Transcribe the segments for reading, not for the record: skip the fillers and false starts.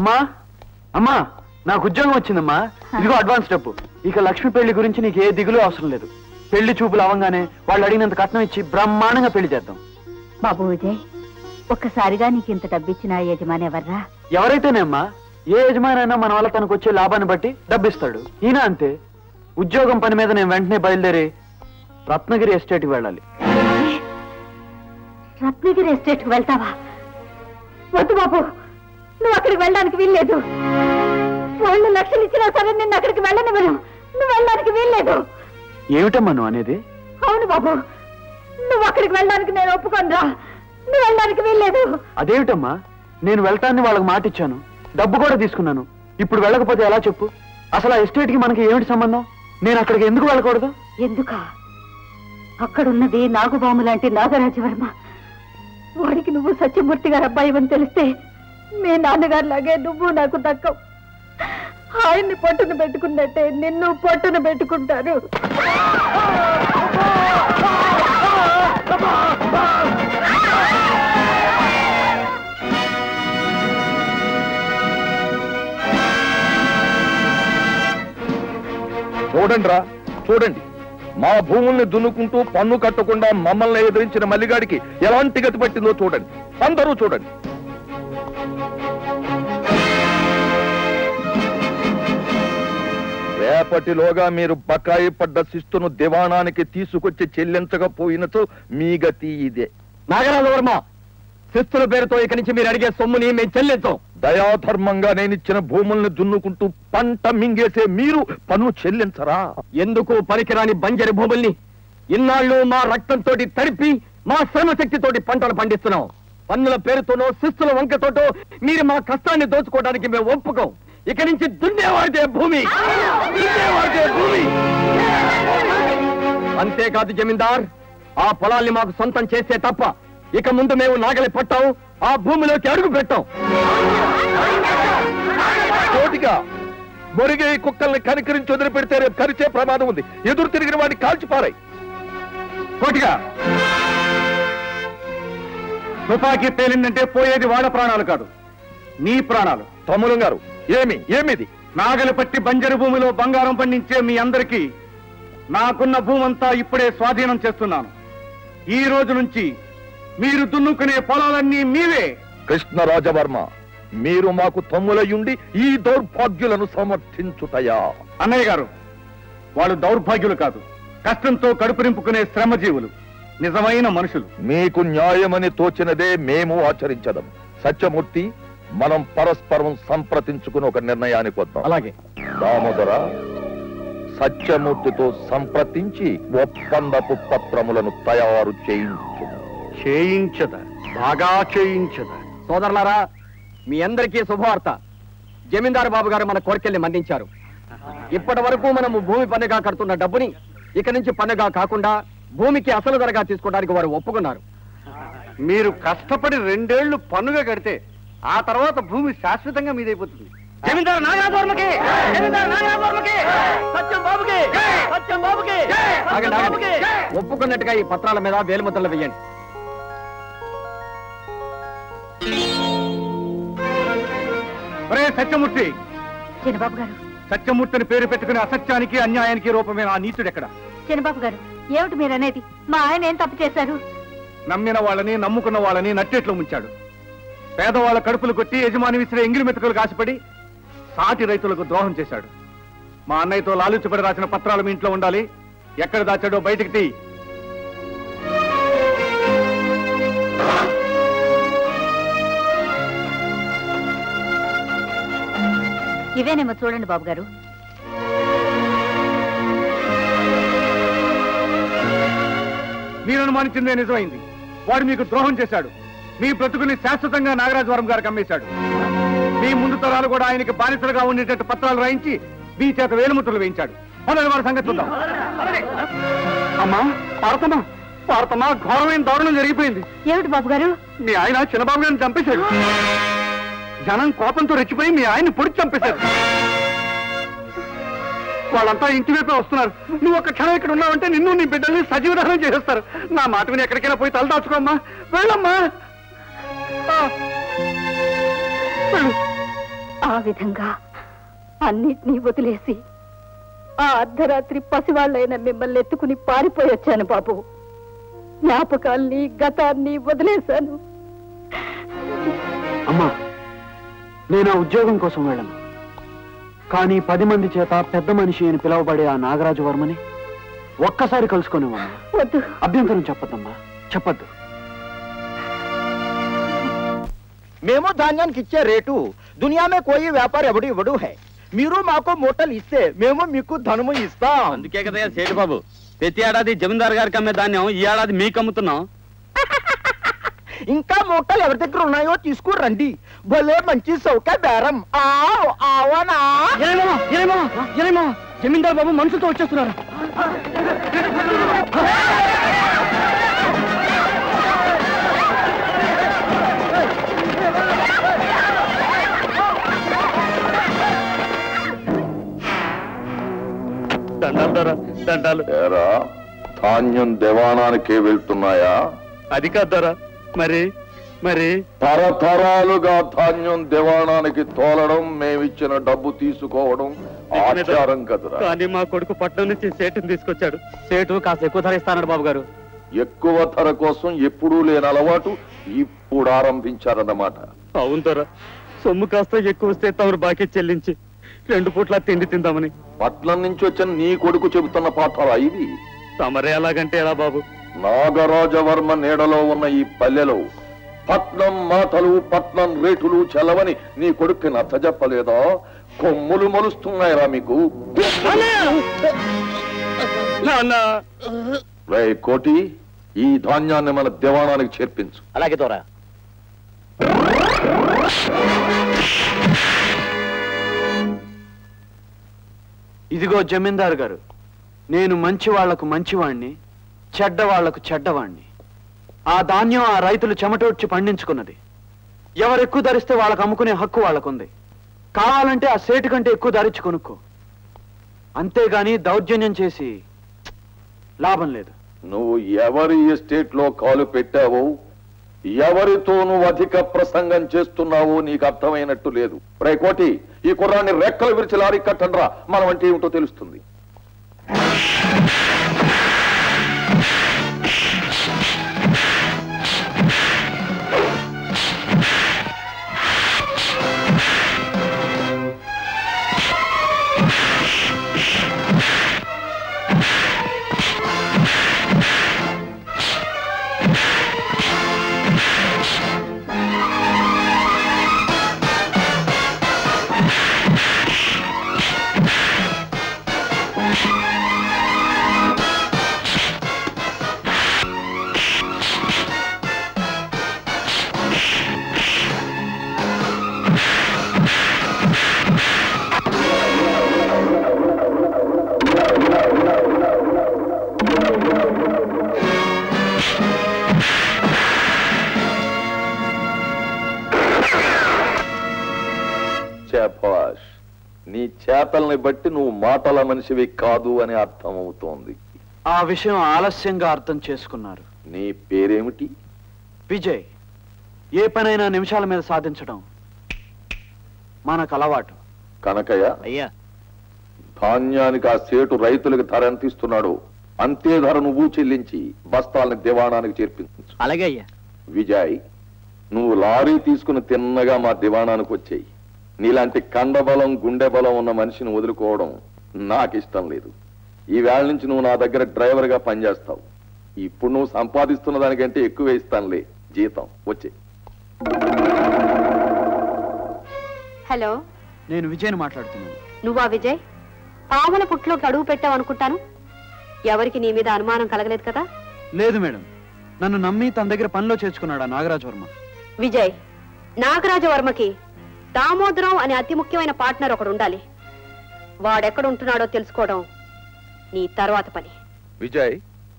अम्मा अम्मा నాకు ఉద్యోగం వచ్చిందమ్మా ఇదిగో అడ్వాన్స్ డబ్బు ఇక లక్ష్మి పెళ్లి గురించి నీకు ఏ దిగులు అవసరం లేదు పెళ్లి చూపులు అవంగానే వాళ్ళు అడిగినంత కట్నం ఇచ్చి బ్రహ్మాండంగా పెళ్లి చేద్దాం బాబు విజయ్ ఒక్కసారిగా నీకు ఇంత డబ్బు ఇచ్చినా యజమాని ఎవర్రా ఎవరైతేనేమ్మా ఏ యజమానైనా మన వాళ్ళ తనకు వచ్చే లాభాన్ని బట్టి డబ్బు ఇస్తాడు ఈయన అంతే ఉద్యోగం పని మీద నేను వెంటనే బయలుదేరి రత్నగిరి ఎస్టేట్ కి వెళ్ళాలి రత్నగిరి ఎస్టేట్ కి వెళ్తావా వద్దు బాబు నువ్వు అక్కడికి వెళ్ళడానికి వీల్లేదు వాళ్ళు లక్షలు ఇచ్చినా సరే నేను అక్కడికి వెళ్ళనివ్వను నువ్వు వెళ్ళడానికి వీల్లేదు ఏమిటమ్మా నువ్వు అనేది అవును బాబు నువ్వు అక్కడికి వెళ్ళడానికి నేను ఒప్పుకోనురా నువ్వు వెళ్ళడానికి వీల్లేదు అదేమిటమ్మా నేను వెళ్తానని వాళ్ళకి మాట ఇచ్చాను డబ్బు కూడా తీసుకున్నాను ఇప్పుడు వెళ్ళకపోతే ఎలా చెప్పు అసలు ఆ ఎస్టేట్ కి మనకి ఏమిటి సంబంధం నేను అక్కడికి ఎందుకు వెళ్ళకూడదు ఎందుక అక్కడున్నది నాగుబాము లాంటి నాగరాజవర్మ వాడికి నువ్వు సత్యమూర్తి గారు అబ్బాయి అని తెలిస్తే మీ నాన్నగారు లాగే నువ్వు నాకు దక్కవు ఆయన్ని పట్టును పెట్టుకున్నట్టే నిన్ను పట్టును పెట్టుకుంటారు చూడండిరా చూడండి మా భూముల్ని దున్నుకుంటూ పన్ను కట్టకుండా మమ్మల్ని ఎదిరించిన మల్లిగాడికి ఎలాంటి గతి పట్టిందో చూడండి అందరూ చూడండి రేపటిలోగా మీరు బకాయి పడ్డ శిస్తును దివాణానికి తీసుకొచ్చి చెల్లించకపోయినతో మీ గతి ఇదే నాగరాజ వర్మ శిస్తుల పేరుతో ఇక నుంచి మీరు అడిగే సొమ్ముని మేము చెల్లించాం దయాధర్మంగా నేనిచ్చిన భూముల్ని దున్నుకుంటూ పంట మింగేసే మీరు పన్ను చెల్లించరా ఎందుకు పనికిరాని బంజరి భూముల్ని ఇన్నాళ్ళు మా రక్తంతో తడిపి మా శ్రమశక్తితోటి పంటలు పండిస్తున్నాం పన్నుల పేరుతోనో శిస్తుల వంకతోటో మీరు మా కష్టాన్ని దోచుకోవడానికి మేము ఒప్పుకోం ఇక నుంచి దున్నేవాడే భూమి అంతేకాదు జమీందార్ ఆ పొలాల్ని మాకు సొంతం చేస్తే తప్ప ఇక ముందు మేము నాగలి పట్టాం ఆ భూమిలోకి అడుగు పెట్టాం తోటిగా మురిగే కుక్కల్ని కనికరించి వదిలిపెడితే రేపు కరిచే ప్రమాదం ఉంది ఎదురు తిరిగిన వాడిని కాల్చిపారాయి కోటిగా తుపాకీ పేలిందంటే పోయేది వాళ్ళ ప్రాణాలు కాదు నీ ప్రాణాలు తమ్ములం గారు ఏమిది నాగలు పట్టి బంజరు భూమిలో బంగారం పండించే మీ అందరికీ నాకున్న భూమంతా ఇప్పుడే స్వాధీనం చేస్తున్నాను ఈ రోజు నుంచి మీరు దున్నుకునే పొలాలన్నీ మీవే కృష్ణరాజవర్మ మీరు మాకు తమ్ములయ్యుండి ఈ దౌర్భాగ్యులను సమర్థించుటయా అన్నయ్య గారు వాళ్ళు దౌర్భాగ్యులు కాదు కష్టంతో కడుపు నింపుకునే శ్రమజీవులు నిజమైన మనుషులు మీకు న్యాయమని తోచినదే మేము ఆచరించడం సత్యమూర్తి మనం పరస్పరం సంప్రదించుకుని ఒక నిర్ణయానికి వద్దాం అలాగే దామోదర సత్యమూర్తితో సంప్రదించి ఒప్పందపు పత్రములను తయారు చేయించదా బాగా చేయించదా సోదరులారా మీ అందరికీ శుభవార్త జమీందారు బాబు గారు మన కోరికల్ని మన్నించారు ఇప్పటి వరకు మనము భూమి పన్నుగా కడుతున్న డబ్బుని ఇక నుంచి పన్నుగా కాకుండా భూమికి అసలు ధరగా తీసుకోవడానికి వారు ఒప్పుకున్నారు మీరు కష్టపడి 2 ఏళ్లు పన్నుగా కడితే ఆ తర్వాత భూమి శాశ్వతంగా మీదైపోతుంది జమీందారు నాగవర్మకి ఒప్పుకున్నట్టుగా ఈ పత్రాల మీద వేలుముద్రలు వేయండి సత్యమూర్తి చిన్నబాబు గారు సత్యమూర్తిని పేరు పెట్టుకుని అసత్యానికి అన్యాయానికి రూపమైన ఆ నీచుడు ఎక్కడ చిన్నబాబు గారు ఏమిటి మీరనేది మా ఆయన ఏం తప్పు చేశారు నమ్మిన వాళ్ళని నమ్ముకున్న వాళ్ళని నట్టేట్లో ముంచాడు పేదవాళ్ళ కడుపులు కొట్టి యజమాని విసిరే ఎంగిలి మెతుకులు కాసిపడి సాటి రైతులకు ద్రోహం చేశాడు మా అన్నయ్యతో లాలూచిపడి రాసిన పత్రాలు మీ ఇంట్లో ఉండాలి ఎక్కడ దాచాడో బయటికి తీ ఇవేనేమో చూడండి బాబు గారు మీరు అనుమానించిందే నిజమైంది వాడు మీకు ద్రోహం చేశాడు మీ బ్రతుకుని శాశ్వతంగా నాగరాజవరం గారికి అమ్మేశాడు మీ ముందు తరాలు కూడా ఆయనకి బానిసలుగా ఉండేటట్టు పత్రాలు రాయించి మీ చేత వేలుముద్రలు వేయించాడు మొదటి వారి సంగతి చూద్దాం అమ్మా పార్తమా ఘోరమైన దారుణం జరిగిపోయింది ఏమిటి బాబు గారు మీ ఆయన చిన్నబాబు గారిని చంపేశాడు జనం కోపంతో రెచ్చిపోయి మీ ఆయన్ని పొడిచి చంపేశాడు వాళ్ళంతా ఇంటి వైపే వస్తున్నారు నువ్వు ఒక క్షణం ఇక్కడ ఉన్నావంటే నిన్ను నీ బిడ్డల్ని సజీవదహనం చేసేస్తారు నా మాట విని ఎక్కడికైనా పోయి తలదాచుకోమ్మా వెళ్ళమ్మా ఆ విధంగా అన్నిటిని వదిలేసి ఆ అర్ధరాత్రి పసివాళ్ళైన మిమ్మల్ని ఎత్తుకుని పారిపోయొచ్చాను బాబు. జ్ఞాపకాల్ని గతాన్ని వదిలేశాను. అమ్మా, నేను ఆ ఉద్యోగం కోసం వెళ్ళాను. కానీ 10 మంది చేత పెద్ద మనిషి అని పిలవబడే ఆ నాగరాజు వర్మని ఒక్కసారి కలుసుకునేవా? వద్దు, అభ్యంతరం చెప్పద్దమ్మా, చెప్పద్దు. మేము ధాన్యానికి ఇచ్చే రేటు దునియా మే కోయి వ్యాపారి ఎవడు ఇవ్వడు హై. మీరు మాకు మూటలు ఇస్తే మేము మీకు ధనము ఇస్తాం. అందుకే కదయ్యా సేటు బాబు ప్రతి ఏడాది జమీందారు గారికి అమ్మే ధాన్యం ఈ ఏడాది మీకు అమ్ముతున్నాం. ఇంకా మూటలు ఎవరి దగ్గర ఉన్నాయో తీసుకురండి, భలే మంచి సౌక బేరం. జమీందారు బాబు మనుషులతో వచ్చేస్తున్నారు. ధాన్యం దేవాణానికే వెళ్తున్నాయా? అది కాదారా, మరి మరి తరతరాలుగా ధాన్యం దేవాణానికి తోలడం, మేమిచ్చిన డబ్బు తీసుకోవడం ఆచారం కదరా. కానీ మా కొడుకు పట్నం నుంచి సేటును తీసుకొచ్చాడు. సేటు కాస్త ఎక్కువ ధర ఇస్తాడు బాబు గారు. ఎక్కువ ధర కోసం ఎప్పుడూ లేని అలవాటు ఇప్పుడు ఆరంభించారన్నమాట. అవును తరా, సొమ్ము కాస్త ఎక్కువ వస్తే తమరు బాకీ చెల్లించి 2 పూట్ల తిండి తిందామని. పట్నం నుంచి వచ్చిన నీ కొడుకు చెబుతున్న పాఠాలా ఇవి? తమరే ఎలాగంటే ఎలా బాబు. నాగరాజవర్మ నీడలో ఉన్న ఈ పల్లెలో పట్నం మాటలు పట్నం రేటులు చలవని నీ కొడుక్కి నచ్చ చెప్పలేదా? కొమ్ములు మొలుస్తున్నాయిరా మీకు. రే కోటి, ఈ ధాన్యాన్ని మన దేవాణానికి చేర్పించు. అలాగే తోరా. ఇదిగో జమీందారు గారు, నేను మంచి వాళ్లకు మంచివాణ్ణి, చెడ్డవాళ్లకు చెడ్డవాణ్ణి. ఆ ధాన్యం ఆ రైతులు చెమటోడ్చి పండించుకున్నది. ఎవరెక్కువ ధరిస్తే వాళ్ళకు అమ్ముకునే హక్కు వాళ్ళకుంది. కావాలంటే ఆ సేటు కంటే ఎక్కువ ధరించి కొనుక్కో, అంతేగాని దౌర్జన్యం చేసి లాభం లేదు. నువ్వు ఎవరి ఎస్టేట్ లో కాలు పెట్టావో, ఎవరితో నువ్వు అధిక ప్రసంగం చేస్తున్నావో నీకు అర్థమైనట్టు లేదు. రే కోటి, ఈ కుర్రాన్ని రెక్కలు విరిచి లారీ కట్టండ్రా, మనం అంటే ఏమిటో తెలుస్తుంది. నీ చేతల్ని బట్టి నువ్వు మాటల మనిషివి కాదు అని అర్థమవుతోంది. ఆ విషయం ఆలస్యంగా అర్థం చేసుకున్నారు. నీ పేరేమిటి? విజయ్. ఏ పనైనా నిమిషాల మీద సాధించడం మనకు అలవాటు. కనకయ్య అయ్యా, ధాన్యానికి ఆ సేటు రైతులకు ధర ఎంత ఇస్తున్నాడు అంతే ధర నువ్వు చెల్లించి బస్తాలను దివాణానికి చేర్పించు. అలాగే అయ్యా. విజయ్, నువ్వు లారీ తీసుకుని తిన్నగా మా దివాణానికి వచ్చాయి. నీలాంటి కండబలం గుండె బలం ఉన్న మనిషిని వదులుకోవడం నాకు ఇష్టం లేదు. ఈ వేళ నుంచి నువ్వు నా దగ్గర డ్రైవర్గా పనిచేస్తావు. ఇప్పుడు నువ్వు సంపాదిస్తున్న దానికంటే ఎక్కువ ఇస్తానులే జీతం. వచ్చే. హలో, నేను విజయ్ని మాట్లాడుతున్నాను. నువ్వా విజయ్? పాముల పుట్లోకి అడుగు పెట్టావు అనుకుంటాను. ఎవరికి నీ మీద అనుమానం కలగలేదు కదా? లేదు మేడం, నన్ను నమ్మి తన దగ్గర పనిలో చేర్చుకున్నాడా నాగరాజవర్మ. విజయ్, నాగరాజవర్మకి దామోదరం అనే అతి ముఖ్యమైన పార్ట్నర్ ఒకడు ఉండాలి. వాడెక్కడ ఉంటున్నాడో తెలుసుకోవడం నీ తర్వాత పని. విజయ్,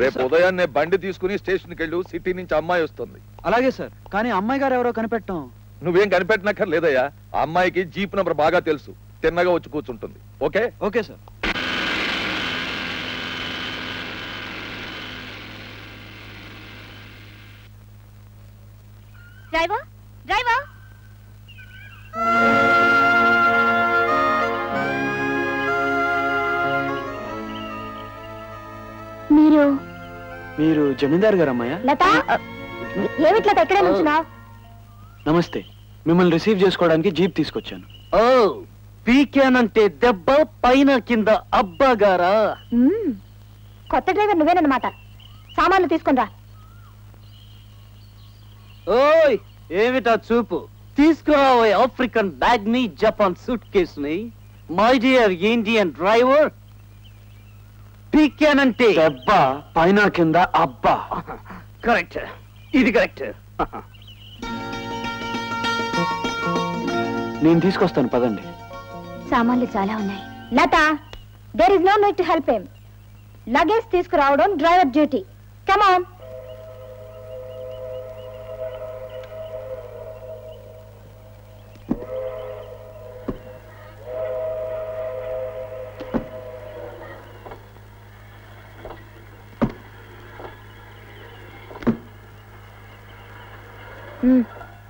రేపు ఉదయాన్నే బండి తీసుకుని స్టేషన్కి వెళ్ళు. సిటీ నుంచి అమ్మాయి వస్తుంది. అలాగే సార్. కానీ అమ్మాయి గారు ఎవరో కనిపెట్టం. నువ్వేం కనిపెట్టనక్కర్లేదయ్యా. ఆ అమ్మాయికి జీప్ నంబర్ బాగా తెలుసు. తిన్నగా వచ్చి కూర్చుంటుంది. Okay? Okay sir. Driver, driver. जमींदार गारम्माया नमस्ते मिम्मल्नि रिसीव चेसुकोवडानिकि जीप तीसुकोच्चानु पीके अनंते देब्ब पैन किंद अब्बगारा कोत्त ड्रैवर नुव्वेनन्नमाट सामान्लु तीसुकोनि रा ओय్ ఏమిటా చూపు తీసుకురావే ఆఫ్రికన్ బ్యాగ్ ని జపాన్ సూట్ కేస్ ని మై డియర్ ఇండియన్ డ్రైవర్ పీకే అనంతే దేబ్బ పైన కింద అబ్బా కరెక్ట్ ఇది కరెక్ట్ నేను తీసుకొస్తాను పదండి సామాన్లు చాలా ఉన్నాయి లత there is no need to help him luggage తీసుకురావడం డ్రైవర్ డ్యూటీ కమ్ ఆన్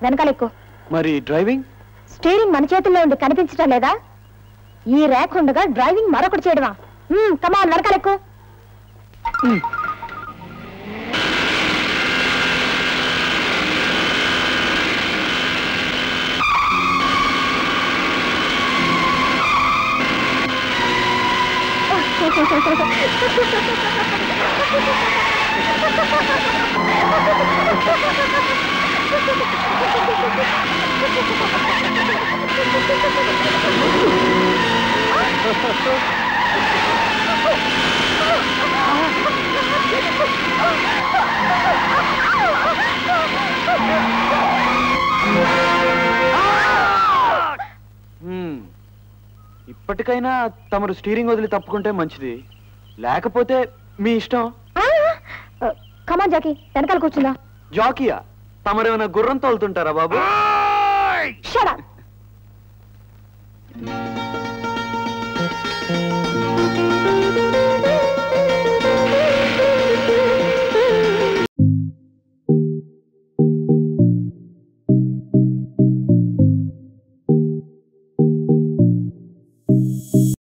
వెనకాలెక్కు మరి డ్రైవింగ్ స్టీరింగ్ మన చేతుల్లో ఉంది కనిపించడం లేదా ఈ ర్యాక్ ఉండగా డ్రైవింగ్ మరొకటి చేయడమా కమ్ ఆన్ వెనకాలెక్కు ఇప్పటికైనా తమరు స్టీరింగ్ వదిలి తప్పుకుంటే మంచిది లేకపోతే మీ ఇష్టం కమాన్ జాకీ వెనకాల కూర్చుందా జాకీయా తమరేమైనా గుర్రం తోలుతుంటారా బాబు షట్ అప్